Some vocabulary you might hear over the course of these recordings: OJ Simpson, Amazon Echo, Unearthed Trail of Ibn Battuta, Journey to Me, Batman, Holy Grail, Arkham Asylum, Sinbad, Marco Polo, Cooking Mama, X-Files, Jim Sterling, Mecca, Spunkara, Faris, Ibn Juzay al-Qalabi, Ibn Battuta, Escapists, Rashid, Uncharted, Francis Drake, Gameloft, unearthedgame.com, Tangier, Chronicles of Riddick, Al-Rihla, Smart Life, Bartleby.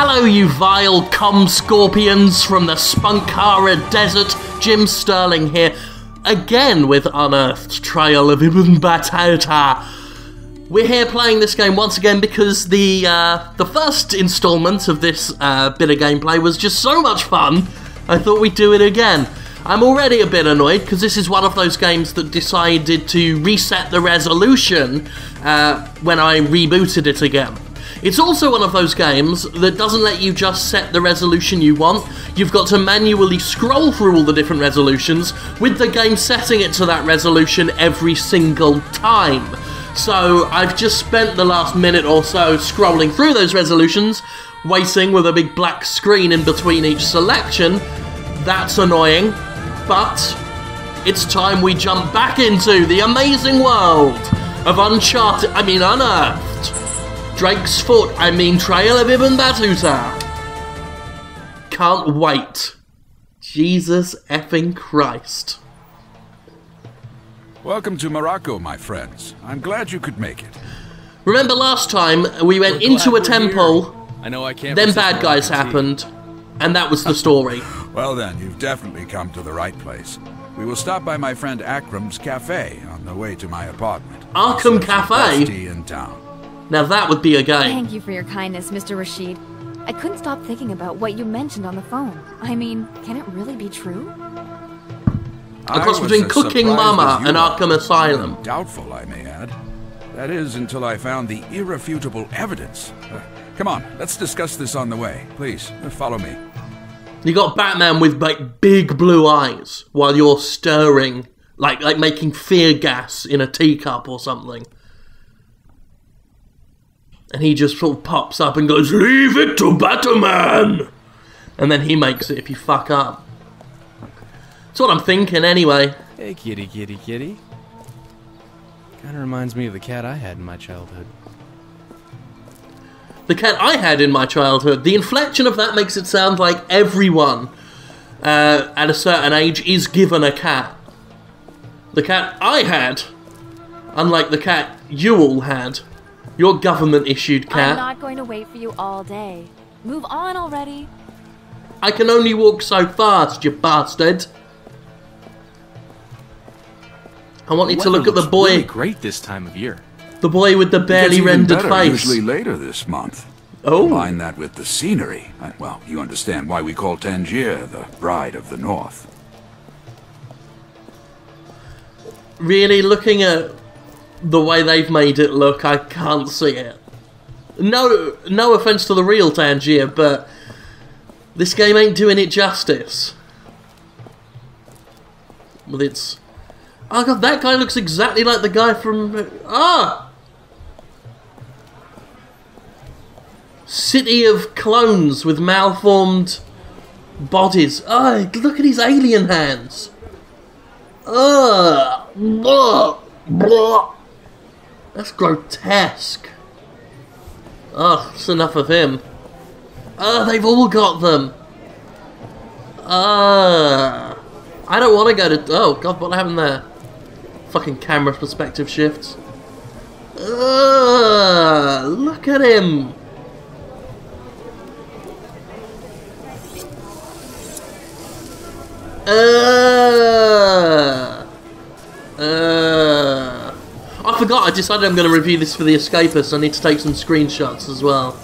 Hello, you vile cum scorpions from the Spunkara Desert. Jim Sterling here, again with Unearthed Trail of Ibn Battuta. We're here playing this game once again because the first installment of this bit of gameplay was just so much fun, I thought we'd do it again. I'm already a bit annoyed because this is one of those games that decided to reset the resolution when I rebooted it again. It's also one of those games that doesn't let you just set the resolution you want. You've got to manually scroll through all the different resolutions, with the game setting it to that resolution every single time. So I've just spent the last minute or so scrolling through those resolutions, waiting with a big black screen in between each selection. That's annoying, but it's time we jump back into the amazing world of Unearthed. Drake's Foot, Trail of Ibn Battuta. Can't wait. Jesus effing Christ. Welcome to Morocco, my friends. I'm glad you could make it. Remember last time we went into a temple, then bad guys happened, and that was the story. Well then, you've definitely come to the right place. We will stop by my friend Akram's cafe on the way to my apartment. Arkham Cafe? In town. Now that would be a game. Thank you for your kindness, Mr. Rashid. I couldn't stop thinking about what you mentioned on the phone. Can it really be true? A cross between Cooking Mama and Arkham Asylum. Doubtful, I may add. That is, until I found the irrefutable evidence. Come on, let's discuss this on the way. Please, follow me. You got Batman with like big blue eyes while you're stirring, like making fear gas in a teacup or something. And he just sort of pops up and goes, "Leave it to Batman!" And then he makes it if you fuck up. That's what I'm thinking anyway. Hey, kitty, kitty, kitty. Kinda reminds me of the cat I had in my childhood. The cat I had in my childhood. The inflection of that makes it sound like everyone at a certain age is given a cat. The cat I had, unlike the cat you all had, your government-issued cat. I'm not going to wait for you all day. Move on already. I can only walk so fast, you bastard. I want you to look at the boy. Really great this time of year. The boy with the barely rendered face. Usually later this month. Oh. Combine that with the scenery. Well, you understand why we call Tangier the Bride of the North. Really looking at the way they've made it look, I can't see it. No offense to the real Tangier, but this game ain't doing it justice. Well, it's... oh god, that guy looks exactly like the guy from... ah! City of clones with malformed bodies. Oh, look at his alien hands. Ugh! Blah! Blah! That's grotesque. Ugh, that's enough of him. Ugh, they've all got them. Ugh. I don't want to go to... oh, god, what happened there? Fucking camera perspective shifts. Ugh, look at him. I forgot, I decided I'm going to review this for the Escapists. I need to take some screenshots as well.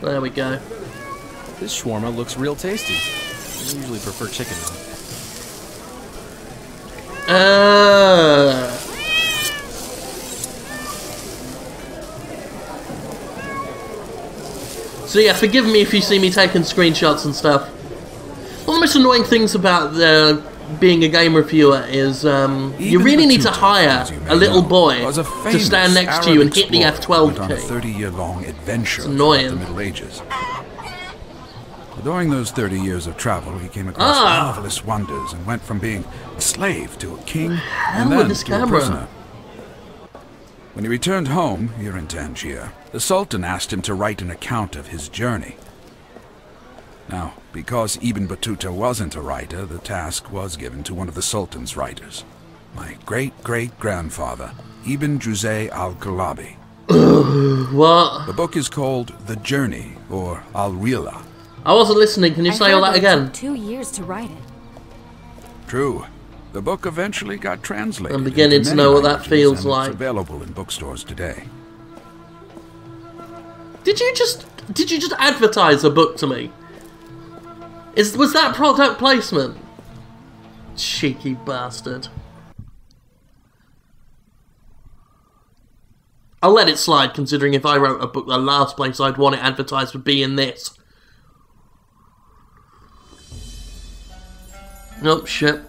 There we go. This shawarma looks real tasty. I usually prefer chicken. So yeah, forgive me if you see me taking screenshots and stuff. One of the most annoying things about the... being a game reviewer is you really need to hire a little boy to stand next to you and hit the F12 key. 30-year-long adventure in the Middle Ages. During those 30 years of travel, he came across marvelous wonders and went from being a slave to a king and then to a prisoner. When he returned home here in Tangier, the Sultan asked him to write an account of his journey. Now, because Ibn Battuta wasn't a writer, the task was given to one of the Sultan's writers. My great-great-grandfather, Ibn Juzay al-Qalabi, What? The book is called The Journey, or Al-Rihla. I wasn't listening. Can you say all that again? 2 years to write it. True. The book eventually got translated. I'm beginning to know what that feels like. It's available in bookstores today. Did you just advertise a book to me? Was that product placement? Cheeky bastard. I'll let it slide, considering if I wrote a book, the last place I'd want it advertised would be in this. Nope, shit.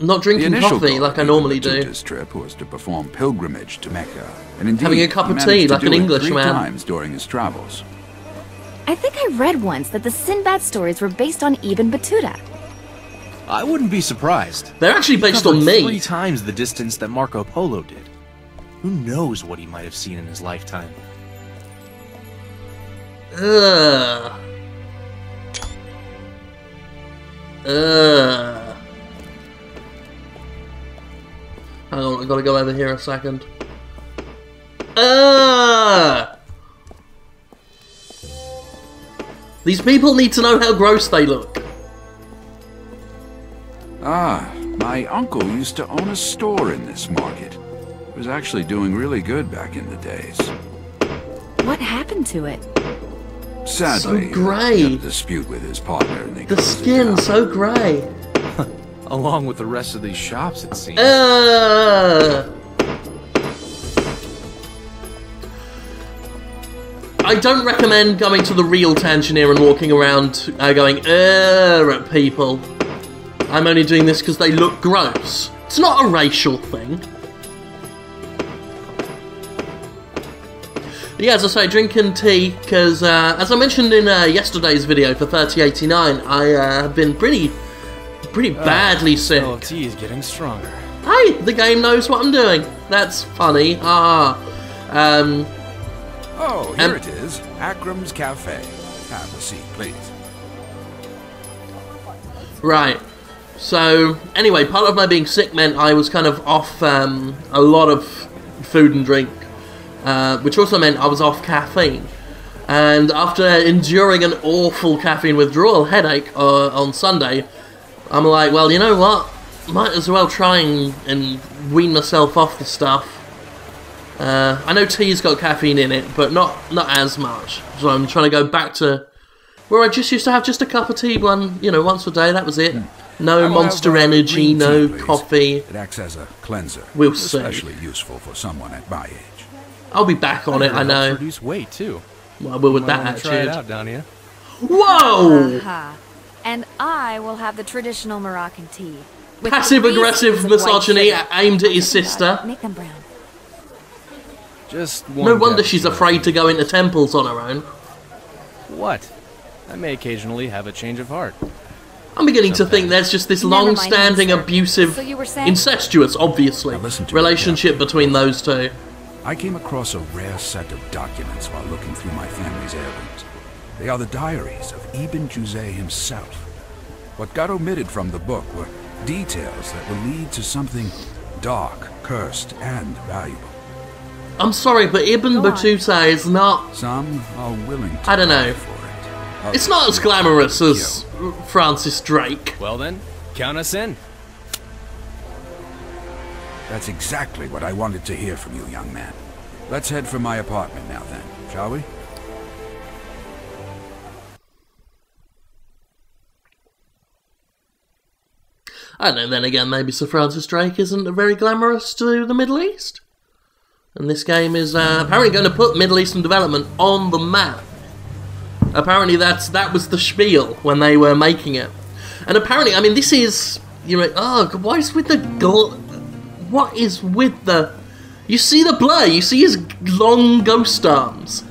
I'm not drinking coffee like I normally do. This trip was to perform pilgrimage to Mecca, and indeed, having a cup of tea like an Englishman. Times during his travels. I think I read once that the Sinbad stories were based on Ibn Battuta. I wouldn't be surprised. They're actually based on me. 3 times the distance that Marco Polo did. Who knows what he might have seen in his lifetime? Ugh. Ugh. Hang on, I've got to go over here a second. Ugh. These people need to know how gross they look. Ah, my uncle used to own a store in this market. It was actually doing really good back in the days. What happened to it? Sadly, so grey. He had a dispute with his partner and they closed it down. The skin so grey. Along with the rest of these shops, it seems. I don't recommend going to the real Tangier and walking around going at people. I'm only doing this because they look gross. It's not a racial thing. Yeah, as I say, drinking tea, because as I mentioned in yesterday's video for 3089, I have been pretty badly sick. Oh, tea is getting stronger. Hey, the game knows what I'm doing. That's funny. Oh, here it is. Akram's Cafe. Have a seat, please. Right. So, anyway, part of my being sick meant I was kind of off a lot of food and drink. Which also meant I was off caffeine. And after enduring an awful caffeine withdrawal headache on Sunday, I'm like, well, you know what? Might as well try and wean myself off the stuff. I know tea's got caffeine in it, but not as much. So I'm trying to go back to where I just used to have just a cup of tea once a day. That was it. No Monster Energy, no coffee. It acts as a cleanser. We'll see. Especially useful for someone at my age. I'll be back on it, I know. Reduce weight too. Well, with that attitude. Try it out, Dania. Whoa! And I will have the traditional Moroccan tea. Passive-aggressive misogyny aimed at his sister. Make them brown. Just one. No wonder she's afraid to go into temples on her own. What? I may occasionally have a change of heart. I'm beginning to think there's just this long-standing, abusive, incestuous, obviously, relationship between those two. I came across a rare set of documents while looking through my family's heirlooms. They are the diaries of Ibn Juzay himself. What got omitted from the book were details that will lead to something dark, cursed, and valuable. I'm sorry, but Ibn Battuta is not... Some are willing to pay for it. Others, it's not as glamorous as Francis Drake. Well then, count us in. That's exactly what I wanted to hear from you, young man. Let's head for my apartment now then, shall we? I don't know, then again, maybe Sir Francis Drake isn't very glamorous to the Middle East. And this game is apparently going to put Middle Eastern development on the map. Apparently that was the spiel when they were making it. And apparently, I mean, this is... You're like, oh, why is with the... What is with the... You see the blur, you see his long ghost arms.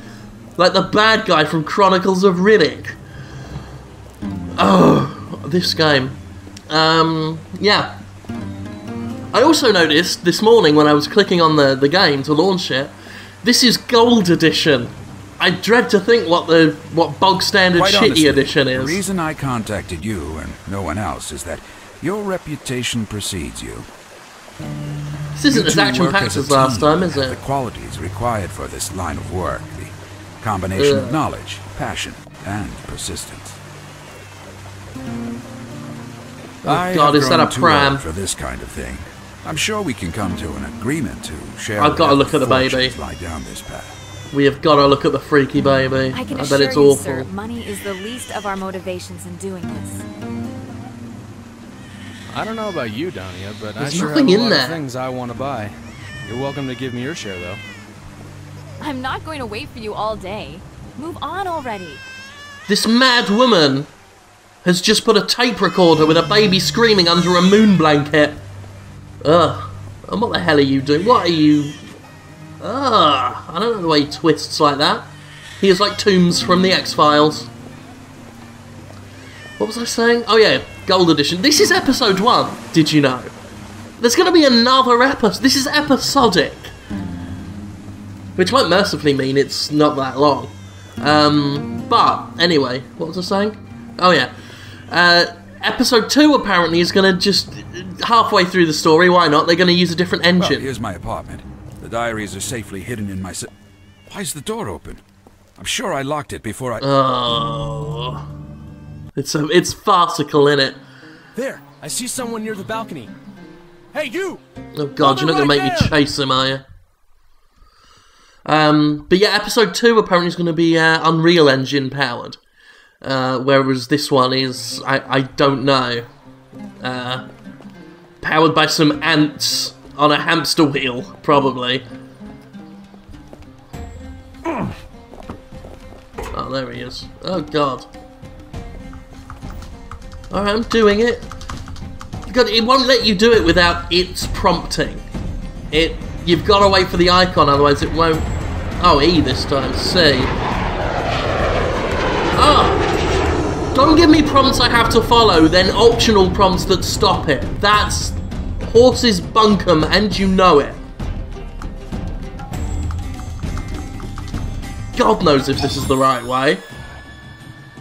Like the bad guy from Chronicles of Riddick. Oh, this game. Yeah. I also noticed this morning when I was clicking on the game to launch it, this is Gold Edition. I dread to think what bog standard shitty edition is. The reason I contacted you and no one else is that your reputation precedes you. This isn't as action-packed as last time, is it? The qualities required for this line of work, the combination of knowledge, passion, and persistence. Oh God, is that a pram? For this kind of thing, I'm sure we can come to an agreement to share. I've got to look at the baby. Down this path. We have got to look at the freaky baby. I bet it's awful. Sir, money is the least of our motivations in doing this. I don't know about you, Dania, but I sure have a lot of things I want to buy. You're welcome to give me your share, though. I'm not going to wait for you all day. Move on already. This mad woman has just put a tape recorder with a baby screaming under a moon blanket. Ugh. And what the hell are you doing? What are you... Ugh. I don't know the way he twists like that. He is like Tombs from the X-Files. What was I saying? Oh yeah, Gold Edition. This is episode 1, did you know? There's going to be another episode. This is episodic. Which might mercifully mean it's not that long. But, anyway, what was I saying? Oh yeah. Episode 2 apparently is going to just... halfway through the story, why not? They're going to use a different engine. Well, here's my apartment. The diaries are safely hidden in my... Why is the door open? I'm sure I locked it before I... Oh. It's farcical, innit? There, I see someone near the balcony. Hey, you! Oh God, you're not going to make me chase him, are you? But yeah, episode 2 apparently is going to be Unreal Engine powered. Whereas this one is, I don't know, powered by some ants on a hamster wheel, probably. Oh, there he is. Oh, God. Alright, I'm doing it. God, it won't let you do it without its prompting. You've got to wait for the icon, otherwise it won't... Oh, E this time, C. Oh! Don't give me prompts I have to follow, then optional prompts that stop it. That's horses bunkum, and you know it. God knows if this is the right way.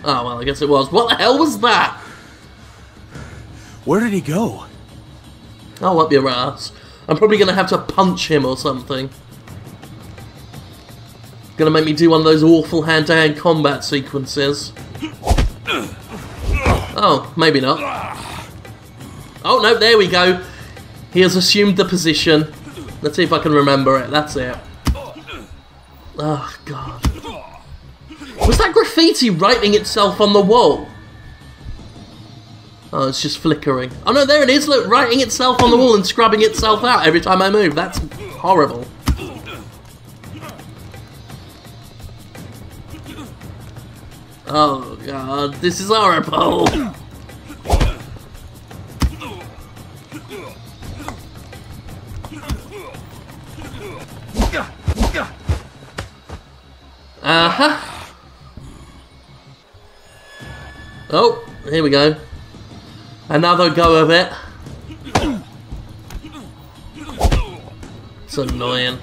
Oh, well, I guess it was. What the hell was that? Where did he go? Oh, up your ass. I'm probably going to have to punch him or something. Going to make me do one of those awful hand-to-hand combat sequences. Oh, maybe not. Oh, no, there we go. He has assumed the position. Let's see if I can remember it. That's it. Oh, God. Was that graffiti writing itself on the wall? Oh, it's just flickering. Oh, no, there it is. Look, writing itself on the wall and scrubbing itself out every time I move. That's horrible. Oh, God, this is horrible. Uh-huh. Oh, here we go. Another go of it. It's annoying.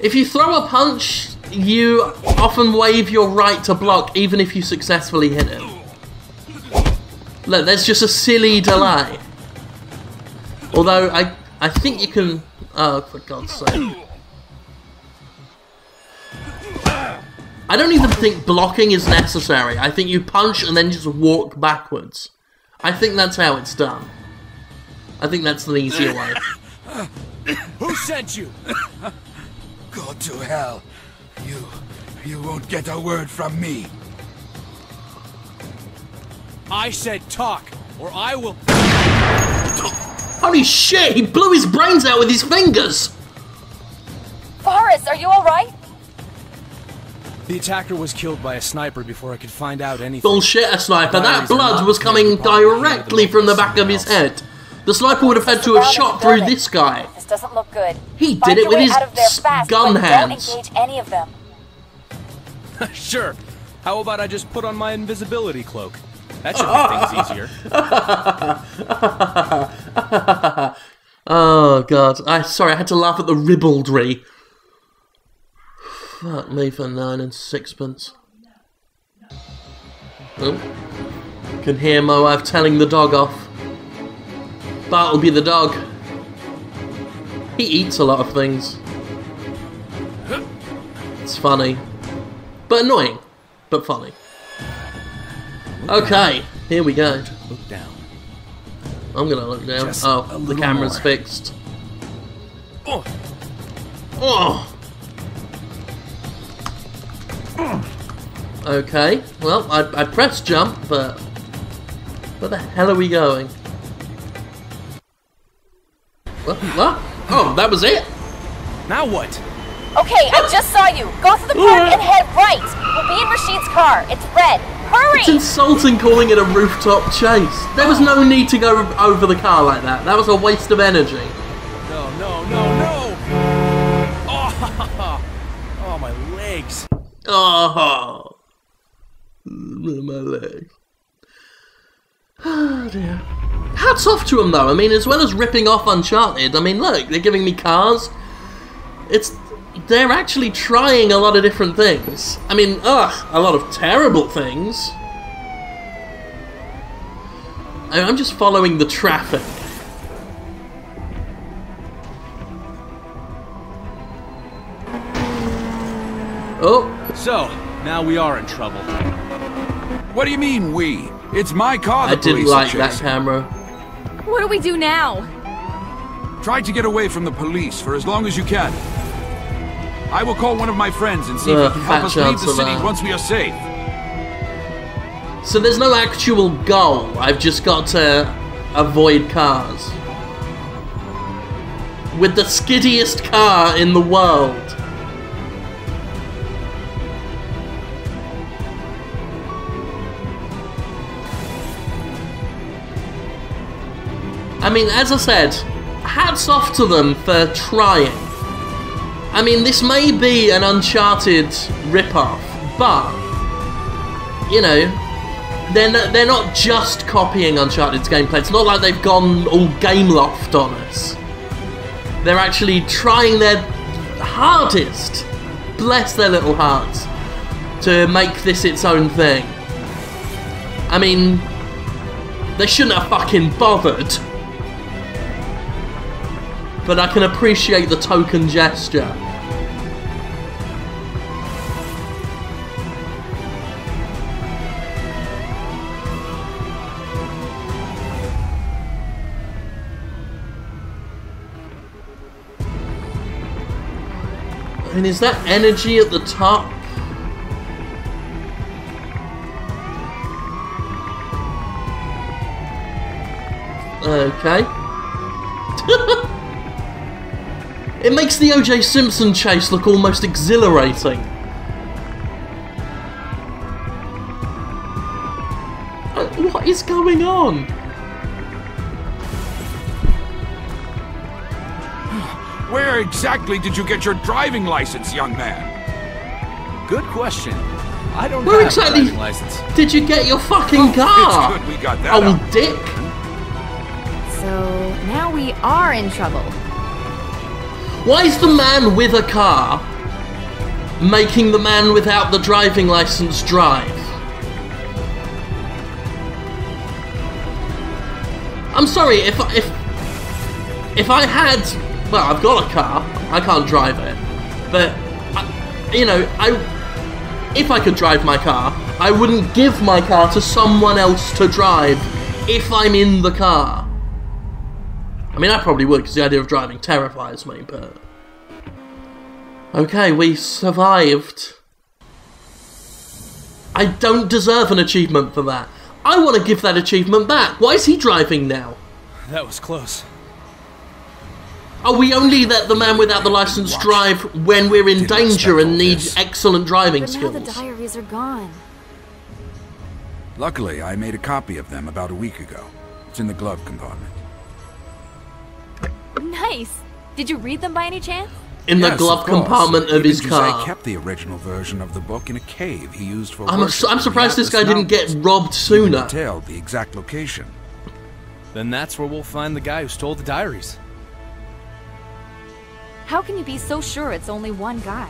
If you throw a punch, you often waive your right to block, even if you successfully hit it. Look, there's just a silly delay. Although, I think you can... Oh, for God's sake. I don't even think blocking is necessary. I think you punch and then just walk backwards. I think that's how it's done. I think that's the easier way. Who sent you? Go to hell. You won't get a word from me. I said talk, or I will... Holy shit, he blew his brains out with his fingers! Faris, are you alright? The attacker was killed by a sniper before I could find out anything. Bullshit, a sniper. That blood was coming directly from the back of his head. The sniper would have had to have shot through this guy. This doesn't look good. He did it with his gun hands. Don't engage any of them. Sure. How about I just put on my invisibility cloak? That should make things easier. Oh, God. Sorry, I had to laugh at the ribaldry. Fuck me for 9 and 6 pence. Oh. can hear Moab telling the dog off. Bartleby be the dog. He eats a lot of things. It's funny. But annoying. But funny. Okay, here we go. Look down. I'm gonna look down. Just oh, the camera's more. Fixed. Oh. Oh. Okay, well, I pressed jump, but where the hell are we going? What? Oh, that was it? Now what? Okay, I just saw you. Go through the park and head right. We'll be in Rashid's car. It's red. Hurry! It's insulting calling it a rooftop chase. There was no need to go over the car like that. That was a waste of energy. No, no, no, no! Oh, my legs. Oh, my legs. Oh dear. Hats off to them though, I mean, as well as ripping off Uncharted, I mean look, they're giving me cars. They're actually trying a lot of different things. I mean, a lot of terrible things. I mean, I'm just following the traffic. Oh. So, now we are in trouble. What do you mean, we? It's my car the police are chasing. I didn't like that camera. What do we do now? Try to get away from the police for as long as you can. I will call one of my friends and see if he can help us leave the city once we are safe. So there's no actual goal. I've just got to avoid cars. With the skiddiest car in the world. I mean, as I said, hats off to them for trying. I mean, this may be an Uncharted ripoff, but, you know, they're not just copying Uncharted's gameplay. It's not like they've gone all Gameloft on us. They're actually trying their hardest, bless their little hearts, to make this its own thing. I mean, they shouldn't have fucking bothered. But I can appreciate the token gesture. I mean, is that energy at the top? Okay. It makes the OJ Simpson chase look almost exhilarating. What is going on? Where exactly did you get your driving license, young man? Good question. I don't know. Where exactly did you get your fucking car? It's good we got that old dick. So now we are in trouble. Why is the man with a car making the man without the driving license drive? I'm sorry, if I had... Well, I've got a car. I can't drive it. But, if I could drive my car, I wouldn't give my car to someone else to drive if I'm in the car. I mean, I probably would, because the idea of driving terrifies me, but... Okay, we survived. I don't deserve an achievement for that. I want to give that achievement back. Why is he driving now? That was close. Oh, we only let the man without the license drive when we're in danger and need excellent driving skills. But now the diaries are gone. Luckily, I made a copy of them about a week ago. It's in the glove compartment. Nice. Did you read them by any chance? In the glove compartment of his car. I kept the original version of the book in a cave he used for worship. I'm surprised this guy didn't get robbed sooner. Detailed the exact location. Then that's where we'll find the guy who stole the diaries. How can you be so sure it's only one guy?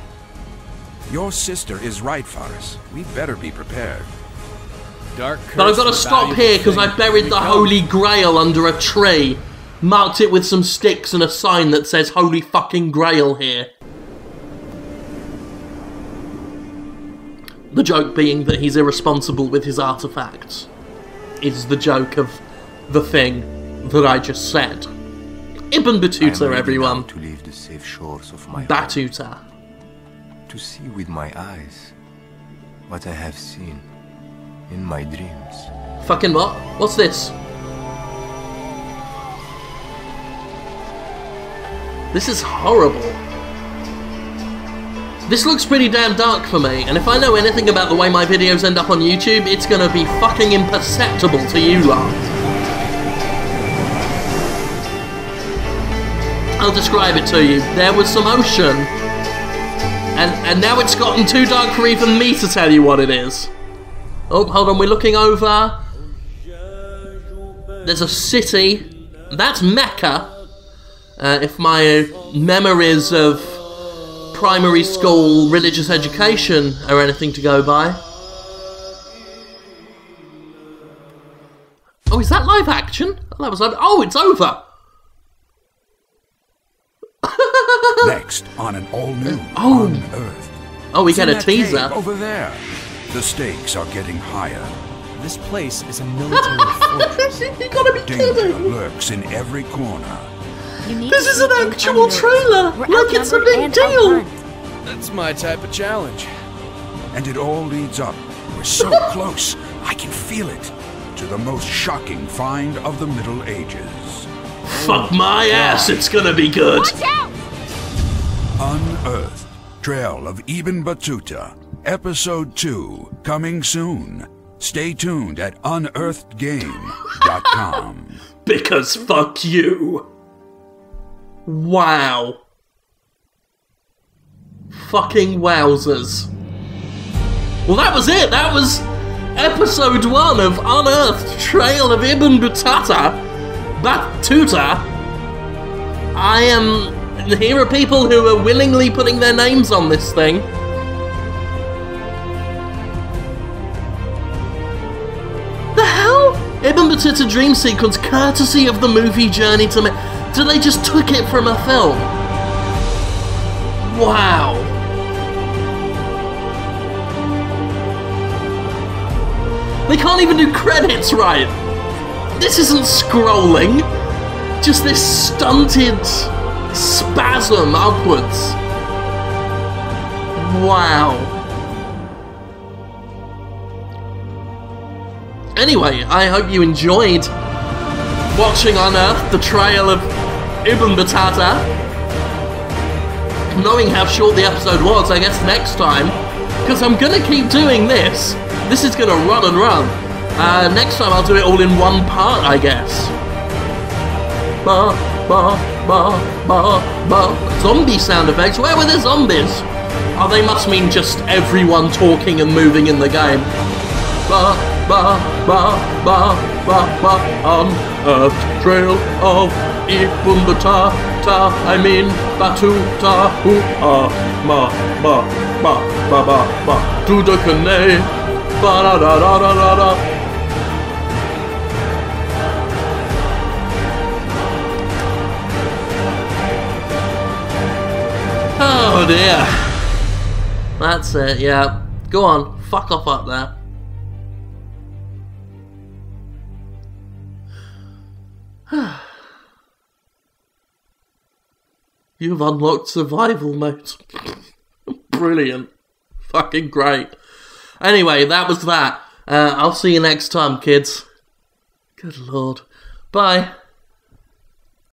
Your sister is right, Faris. We'd better be prepared. Dark curse, but I've got to stop here because I buried the Holy Grail under a tree. Marked it with some sticks and a sign that says Holy fucking Grail here. The joke being that he's irresponsible with his artifacts. Is the joke of the thing that I just said. Ibn Battuta, everyone. To leave the safe shores of my Battuta. To see with my eyes what I have seen in my dreams. Fucking what? What's this? This is horrible. This looks pretty damn dark for me, and if I know anything about the way my videos end up on YouTube, it's gonna be fucking imperceptible to you lot. I'll describe it to you. There was some ocean, and now it's gotten too dark for even me to tell you what it is. Oh, hold on, we're looking over. There's a city. That's Mecca. If my memories of primary school religious education are anything to go by. Oh, is that live action? Oh, that was live. Oh, it's over. Next, on an all-new Unearthed. Oh, we got a teaser. Over there. The stakes are getting higher. This place is a military fortress. You gotta be kidding. Lurks in every corner. This is an actual trailer. Look, it's a big deal. That's my type of challenge. And it all leads up. We're so close. I can feel it. To the most shocking find of the Middle Ages. Fuck my ass, it's gonna be good. Watch out! Unearthed Trail of Ibn Battuta, Episode 2, coming soon. Stay tuned at unearthedgame.com. Because fuck you. Wow. Fucking wowzers. Well, that was it. That was Episode 1 of Unearthed Trail of Ibn Battuta. Battuta. I am... Here are people who are willingly putting their names on this thing. The hell? Ibn Battuta dream sequence courtesy of the movie Journey to Me. So they just took it from a film. Wow. They can't even do credits right. This isn't scrolling, just this stunted spasm upwards. Wow. Anyway, I hope you enjoyed watching Unearthed the Trail of Ibn Battuta. Knowing how short the episode was, I guess next time, because I'm going to keep doing this. This is going to run and run. Next time I'll do it all in one part, I guess. Bah, bah, bah, bah, bah. Zombie sound effects? Where were the zombies? Oh, they must mean just everyone talking and moving in the game. Bah, bah, bah, bah, bah, bah. Unearthed Trail of Ibn Battuta, I mean Battuta, who are ma, ba, ba, ba, ba, ba, to the canoe, ba, da, da, da, da, da, da. Oh dear. That's it, yeah. Go on, fuck off up there. You've unlocked survival mode. Brilliant. Fucking great. Anyway, that was that. I'll see you next time, kids. Good lord. Bye.